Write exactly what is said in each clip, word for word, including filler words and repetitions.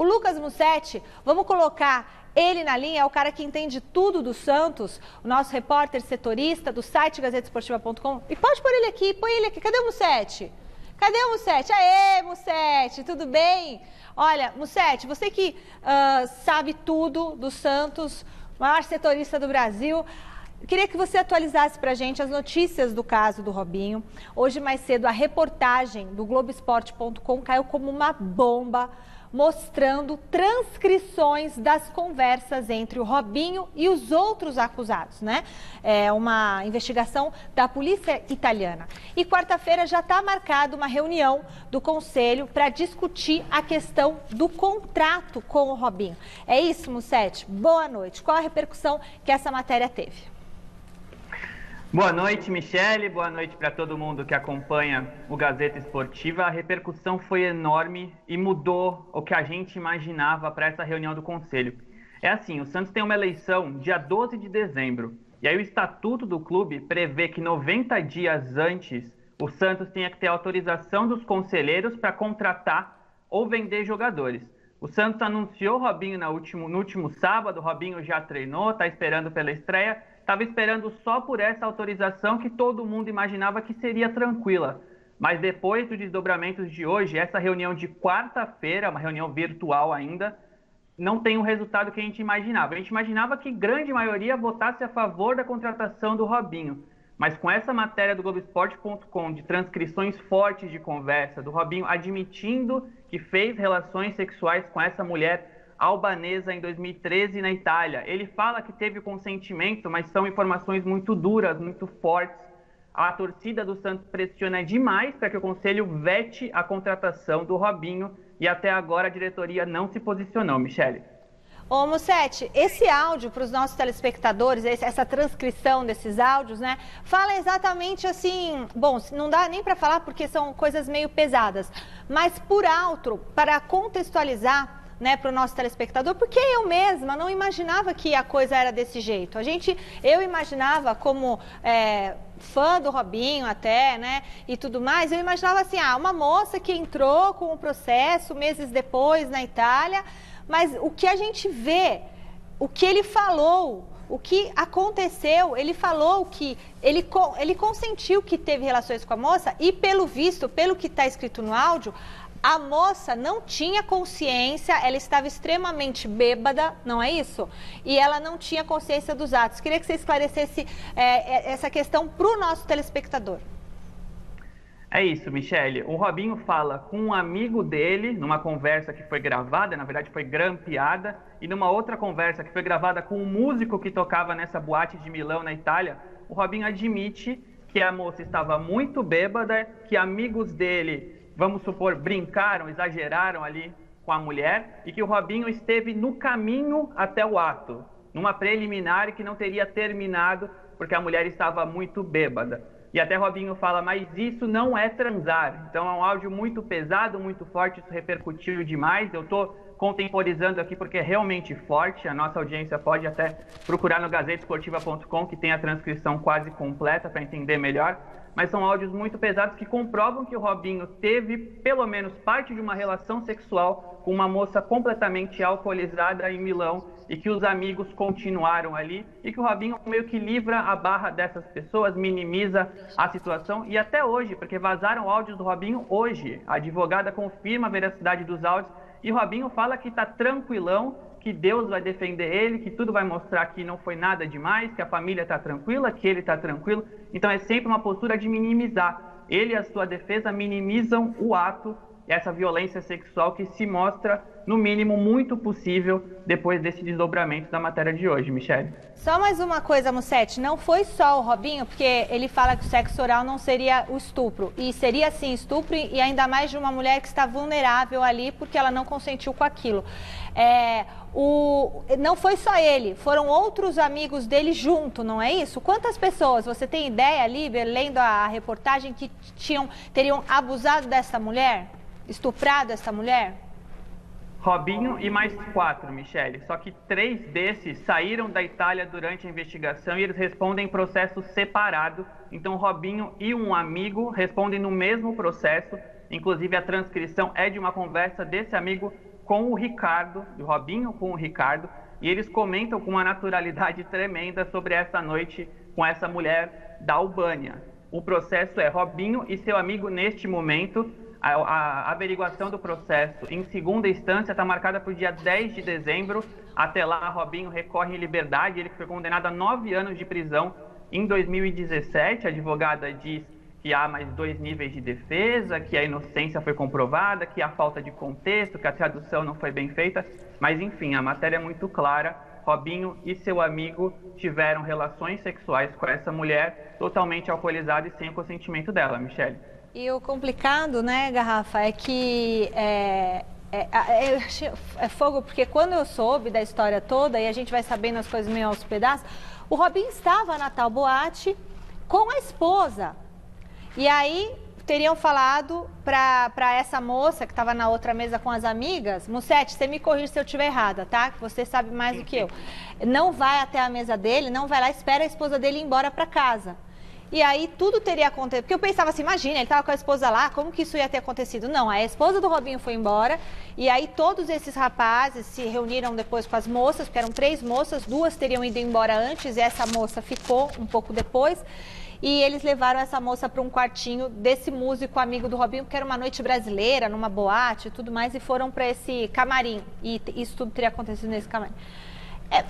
O Lucas Musset, vamos colocar ele na linha, é o cara que entende tudo do Santos, o nosso repórter setorista do site Gazeta Esportiva ponto com. E pode pôr ele aqui, põe ele aqui. Cadê o Musset? Cadê o Musset? Aê, Musset, tudo bem? Olha, Musset, você que uh, sabe tudo do Santos, maior setorista do Brasil, queria que você atualizasse pra gente as notícias do caso do Robinho. Hoje mais cedo a reportagem do Globoesporte ponto com caiu como uma bomba, mostrando transcrições das conversas entre o Robinho e os outros acusados, né? É uma investigação da polícia italiana. E quarta-feira já está marcada uma reunião do Conselho para discutir a questão do contrato com o Robinho. É isso, Musset? Boa noite. Qual a repercussão que essa matéria teve? Boa noite, Michele. Boa noite para todo mundo que acompanha o Gazeta Esportiva. A repercussão foi enorme e mudou o que a gente imaginava para essa reunião do Conselho. É assim, o Santos tem uma eleição dia doze de dezembro. E aí o estatuto do clube prevê que noventa dias antes, o Santos tenha que ter autorização dos conselheiros para contratar ou vender jogadores. O Santos anunciou o Robinho no último, no último sábado, o Robinho já treinou, está esperando pela estreia. Estava esperando só por essa autorização que todo mundo imaginava que seria tranquila. Mas depois dos desdobramentos de hoje, essa reunião de quarta-feira, uma reunião virtual ainda, não tem o resultado que a gente imaginava. A gente imaginava que grande maioria votasse a favor da contratação do Robinho. Mas com essa matéria do Globoesporte ponto com, de transcrições fortes de conversa, do Robinho admitindo que fez relações sexuais com essa mulher Albanesa em dois mil e treze na Itália. Ele fala que teve consentimento, mas são informações muito duras, muito fortes. A torcida do Santos pressiona demais para que o Conselho vete a contratação do Robinho e até agora a diretoria não se posicionou, Michele. Ô, Musset, esse áudio para os nossos telespectadores, essa transcrição desses áudios, né, fala exatamente assim, bom, não dá nem para falar porque são coisas meio pesadas, mas por alto, para contextualizar, né, para o nosso telespectador, porque eu mesma não imaginava que a coisa era desse jeito. A gente, eu imaginava como é, fã do Robinho até, né, e tudo mais, eu imaginava assim, ah, uma moça que entrou com o processo meses depois na Itália, mas o que a gente vê, o que ele falou, o que aconteceu, ele falou que ele, ele consentiu que teve relações com a moça e pelo visto, pelo que está escrito no áudio, a moça não tinha consciência, ela estava extremamente bêbada, não é isso? E ela não tinha consciência dos atos. Queria que você esclarecesse é, essa questão para o nosso telespectador. É isso, Michele. O Robinho fala com um amigo dele, numa conversa que foi gravada, na verdade foi grampeada, e numa outra conversa que foi gravada com um músico que tocava nessa boate de Milão, na Itália, o Robinho admite que a moça estava muito bêbada, que amigos dele, vamos supor, brincaram, exageraram ali com a mulher e que o Robinho esteve no caminho até o ato, numa preliminar que não teria terminado porque a mulher estava muito bêbada. E até Robinho fala, mas isso não é transar. Então é um áudio muito pesado, muito forte, isso repercutiu demais. Eu estou contemporizando aqui porque é realmente forte. A nossa audiência pode até procurar no Gazeta Esportiva ponto com, que tem a transcrição quase completa para entender melhor. Mas são áudios muito pesados que comprovam que o Robinho teve, pelo menos, parte de uma relação sexual com uma moça completamente alcoolizada em Milão e que os amigos continuaram ali e que o Robinho meio que livra a barra dessas pessoas, minimiza a situação e até hoje, porque vazaram áudios do Robinho hoje. A advogada confirma a veracidade dos áudios e o Robinho fala que está tranquilão, que Deus vai defender ele, que tudo vai mostrar que não foi nada demais, que a família está tranquila, que ele está tranquilo. Então é sempre uma postura de minimizar. Ele e a sua defesa minimizam o ato, essa violência sexual que se mostra, no mínimo, muito possível depois desse desdobramento da matéria de hoje, Michele. Só mais uma coisa, Musset, não foi só o Robinho, porque ele fala que o sexo oral não seria o estupro, e seria sim estupro, e ainda mais de uma mulher que está vulnerável ali, porque ela não consentiu com aquilo. É, o, não foi só ele, foram outros amigos dele junto, não é isso? Quantas pessoas, você tem ideia, Liber, lendo a reportagem, que tinham, teriam abusado dessa mulher? Estuprado essa mulher? Robinho e mais quatro, Michele. Só que três desses saíram da Itália durante a investigação e eles respondem em processo separado. Então, Robinho e um amigo respondem no mesmo processo. Inclusive, a transcrição é de uma conversa desse amigo com o Ricardo, o Robinho com o Ricardo, e eles comentam com uma naturalidade tremenda sobre essa noite com essa mulher da Albânia. O processo é Robinho e seu amigo neste momento. A, a averiguação do processo em segunda instância está marcada para o dia dez de dezembro. Até lá, Robinho recorre em liberdade. Ele foi condenado a nove anos de prisão em dois mil e dezessete. A advogada diz que há mais dois níveis de defesa, que a inocência foi comprovada, que há falta de contexto, que a tradução não foi bem feita. Mas, enfim, a matéria é muito clara. Robinho e seu amigo tiveram relações sexuais com essa mulher totalmente alcoolizada e sem o consentimento dela, Michele. E o complicado, né, Garraffa, é que é, é, é, é fogo, porque quando eu soube da história toda, e a gente vai sabendo as coisas meio aos pedaços, o Robinho estava na tal boate com a esposa. E aí teriam falado para essa moça que estava na outra mesa com as amigas, Musset, você me corrige se eu estiver errada, tá? Que você sabe mais do que eu. Não vai até a mesa dele, não vai lá, espera a esposa dele ir embora para casa. E aí tudo teria acontecido, porque eu pensava assim, imagina, ele estava com a esposa lá, como que isso ia ter acontecido? Não, a esposa do Robinho foi embora, e aí todos esses rapazes se reuniram depois com as moças, porque eram três moças, duas teriam ido embora antes, e essa moça ficou um pouco depois, e eles levaram essa moça para um quartinho desse músico amigo do Robinho, porque era uma noite brasileira, numa boate e tudo mais, e foram para esse camarim, e isso tudo teria acontecido nesse camarim.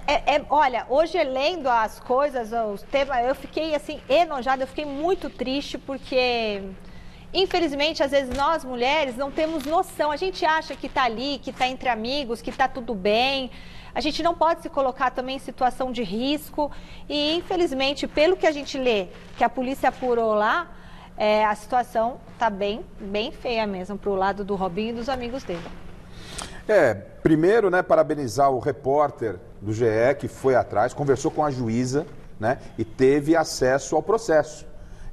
É, é, é, olha, hoje lendo as coisas, os temas, eu fiquei assim enojada, eu fiquei muito triste porque, infelizmente, às vezes nós mulheres não temos noção. A gente acha que tá ali, que tá entre amigos, que tá tudo bem. A gente não pode se colocar também em situação de risco e, infelizmente, pelo que a gente lê, que a polícia apurou lá, é, a situação tá bem, bem feia mesmo pro lado do Robinho e dos amigos dele. É, primeiro, né, parabenizar o repórter do G E que foi atrás, conversou com a juíza, né, e teve acesso ao processo.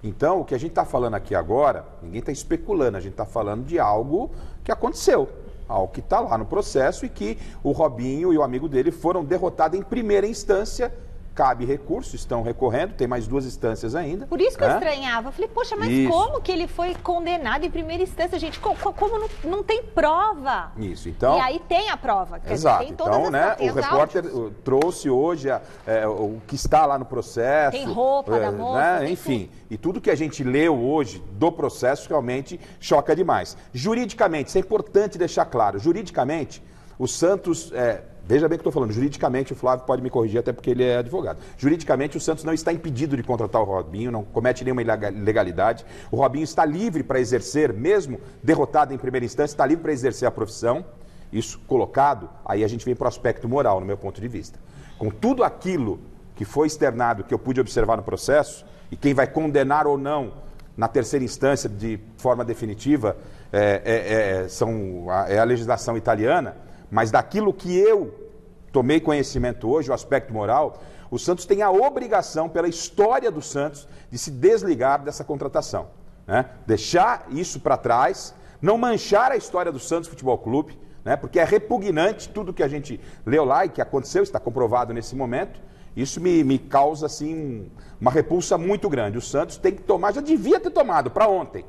Então, o que a gente está falando aqui agora, ninguém está especulando, a gente está falando de algo que aconteceu, algo que está lá no processo e que o Robinho e o amigo dele foram derrotados em primeira instância. Cabe recurso, estão recorrendo, tem mais duas instâncias ainda. Por isso que né? eu estranhava. Eu falei, poxa, mas isso. como que ele foi condenado em primeira instância, gente? Como, como não, não tem prova? Isso, então... E aí tem a prova. Exato. Tem todas então, as né, o repórter áudios. trouxe hoje a, é, o que está lá no processo. Tem roupa é, da moça. Né? Enfim, e tudo que a gente leu hoje do processo realmente choca demais. Juridicamente, isso é importante deixar claro. Juridicamente, o Santos... É, veja bem o que eu estou falando, juridicamente, o Flávio pode me corrigir até porque ele é advogado. Juridicamente, o Santos não está impedido de contratar o Robinho, não comete nenhuma ilegalidade. O Robinho está livre para exercer, mesmo derrotado em primeira instância, está livre para exercer a profissão. Isso colocado, aí a gente vem para o aspecto moral, no meu ponto de vista. Com tudo aquilo que foi externado, que eu pude observar no processo, e quem vai condenar ou não na terceira instância de forma definitiva é, é, é, são, é a legislação italiana... Mas daquilo que eu tomei conhecimento hoje, o aspecto moral, o Santos tem a obrigação, pela história do Santos, de se desligar dessa contratação. Né? Deixar isso para trás, não manchar a história do Santos Futebol Clube, né? Porque é repugnante tudo que a gente leu lá e que aconteceu, está comprovado nesse momento. Isso me, me causa assim, uma repulsa muito grande. O Santos tem que tomar, já devia ter tomado para ontem,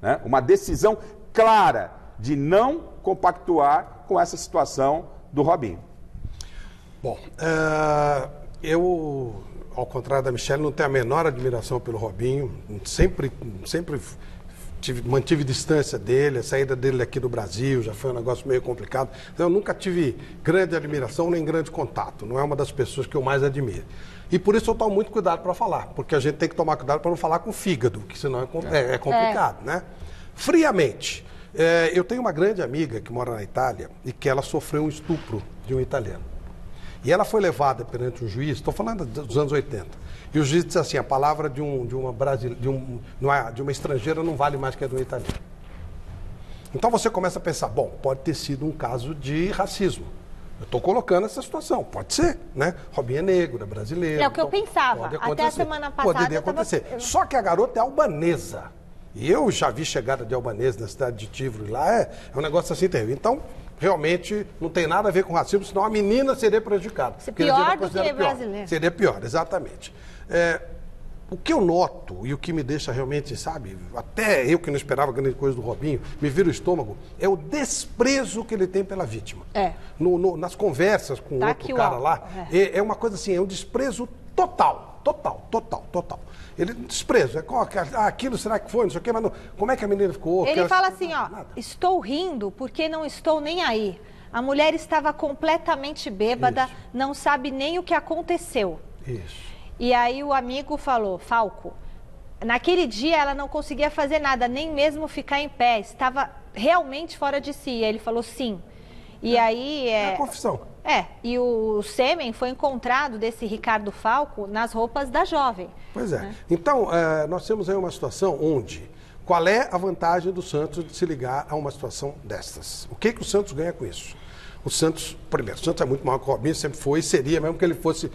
né? Uma decisão clara de não compactuar com essa situação do Robinho. Bom, uh, eu, ao contrário da Michele, não tenho a menor admiração pelo Robinho, sempre, sempre tive, mantive distância dele, a saída dele aqui do Brasil já foi um negócio meio complicado, eu nunca tive grande admiração nem grande contato, não é uma das pessoas que eu mais admiro. E por isso eu tomo muito cuidado para falar, porque a gente tem que tomar cuidado para não falar com o fígado, que senão é, é, é complicado, é. né? Friamente... É, eu tenho uma grande amiga que mora na Itália e que ela sofreu um estupro de um italiano. E ela foi levada perante um juiz, estou falando dos anos oitenta, e o juiz disse assim, a palavra de, um, de, uma, brasile... de, um, de uma estrangeira não vale mais que a de um italiano. Então você começa a pensar, bom, pode ter sido um caso de racismo. Eu estou colocando essa situação, pode ser, né? Robinho é negro, é brasileiro. É o que então, eu pensava, até a semana passada. Poderia acontecer. Tava... Só que a garota é albanesa. E eu já vi chegada de albanês na cidade de Tivoli, lá é, é um negócio assim terrível. Então, realmente, não tem nada a ver com racismo, senão a menina seria prejudicada. Se pior do que brasileiro. Seria pior, exatamente. É, O que eu noto e o que me deixa realmente, sabe, até eu que não esperava grande coisa do Robinho, me vira o estômago, é o desprezo que ele tem pela vítima. É. No, no, nas conversas com tá outro cara o... lá, é. É, é uma coisa assim, é um desprezo total, total, total, total. Ele desprezo, é ah, aquilo será que foi, não sei o quê, mas não, como é que a menina ficou? Ele fala ela... assim, ó, nada. Estou rindo porque não estou nem aí. A mulher estava completamente bêbada, isso. Não sabe nem o que aconteceu. Isso. E aí o amigo falou, Falco, naquele dia ela não conseguia fazer nada, nem mesmo ficar em pé, estava realmente fora de si. E ele falou sim. E é, aí... É, é a confissão. É, e o, o sêmen foi encontrado desse Ricardo Falco nas roupas da jovem. Pois é. Né? Então, é, nós temos aí uma situação onde... Qual é a vantagem do Santos de se ligar a uma situação dessas? O que, que o Santos ganha com isso? O Santos, primeiro, o Santos é muito maior que o Robinho, sempre foi e seria, mesmo que ele fosse...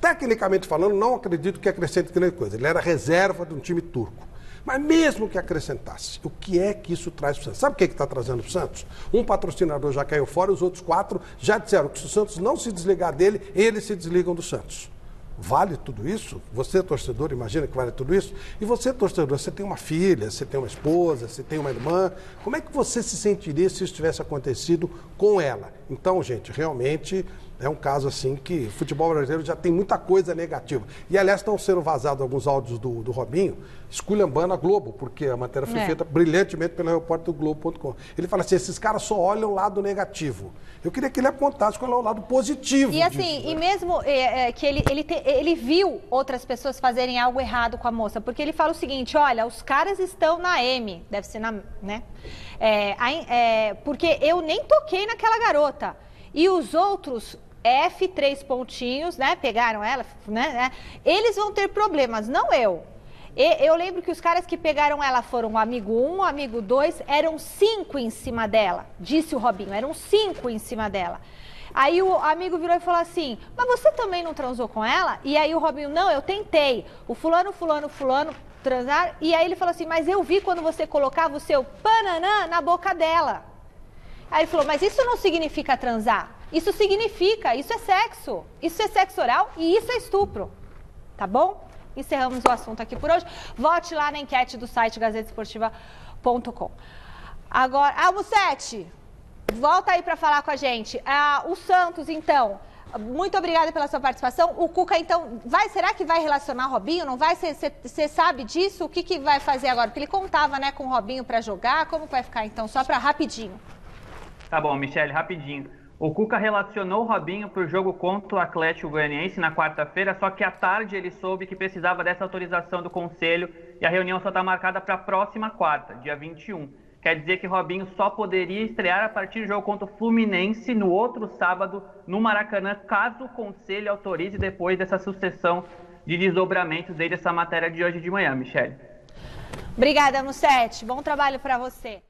Tecnicamente falando, não acredito que acrescente grande coisa. Ele era reserva de um time turco. Mas mesmo que acrescentasse, o que é que isso traz para o Santos? Sabe o que é que está trazendo para o Santos? Um patrocinador já caiu fora, os outros quatro já disseram que se o Santos não se desligar dele, eles se desligam do Santos. Vale tudo isso? Você, torcedor, imagina que vale tudo isso? E você, torcedor, você tem uma filha, você tem uma esposa, você tem uma irmã. Como é que você se sentiria se isso tivesse acontecido com ela? Então, gente, realmente é um caso assim que o futebol brasileiro já tem muita coisa negativa. E, aliás, estão sendo vazados alguns áudios do, do Robinho, esculhambando a Globo, porque a matéria foi é. feita brilhantemente pelo repórter do Globo ponto com. Ele fala assim, esses caras só olham o lado negativo. Eu queria que ele apontasse qual é o lado positivo. E assim, disso, né? E mesmo é, é, que ele, ele, te, ele viu outras pessoas fazerem algo errado com a moça, porque ele fala o seguinte, olha, os caras estão na M, deve ser na, né? É, é, porque eu nem toquei naquela garota. E os outros F, três pontinhos, né? Pegaram ela, né? Eles vão ter problemas, não eu. Eu lembro que os caras que pegaram ela foram o amigo um, o amigo dois, eram cinco em cima dela, disse o Robinho, eram cinco em cima dela. Aí o amigo virou e falou assim, mas você também não transou com ela? E aí o Robinho, não, eu tentei, o fulano, fulano, fulano, transar, e aí ele falou assim, mas eu vi quando você colocava o seu pananã na boca dela. Aí ele falou, mas isso não significa transar, isso significa, isso é sexo, isso é sexo oral e isso é estupro, tá bom? Encerramos o assunto aqui por hoje. Vote lá na enquete do site Gazeta Esportiva ponto com. Agora, ah, Musset, volta aí para falar com a gente. Ah, o Santos, então, muito obrigada pela sua participação. O Cuca, então, vai, será que vai relacionar o Robinho? Não vai? Você sabe disso? O que, que vai fazer agora? Porque ele contava, né, com o Robinho para jogar. Como vai ficar, então? Só para rapidinho. Tá bom, Michele, rapidinho. O Cuca relacionou o Robinho para o jogo contra o Atlético Goianiense na quarta-feira, só que à tarde ele soube que precisava dessa autorização do Conselho e a reunião só está marcada para a próxima quarta, dia vinte e um. Quer dizer que Robinho só poderia estrear a partir do jogo contra o Fluminense no outro sábado, no Maracanã, caso o Conselho autorize depois dessa sucessão de desdobramentos desde essa matéria de hoje de manhã, Michele. Obrigada, Musset. Bom trabalho para você.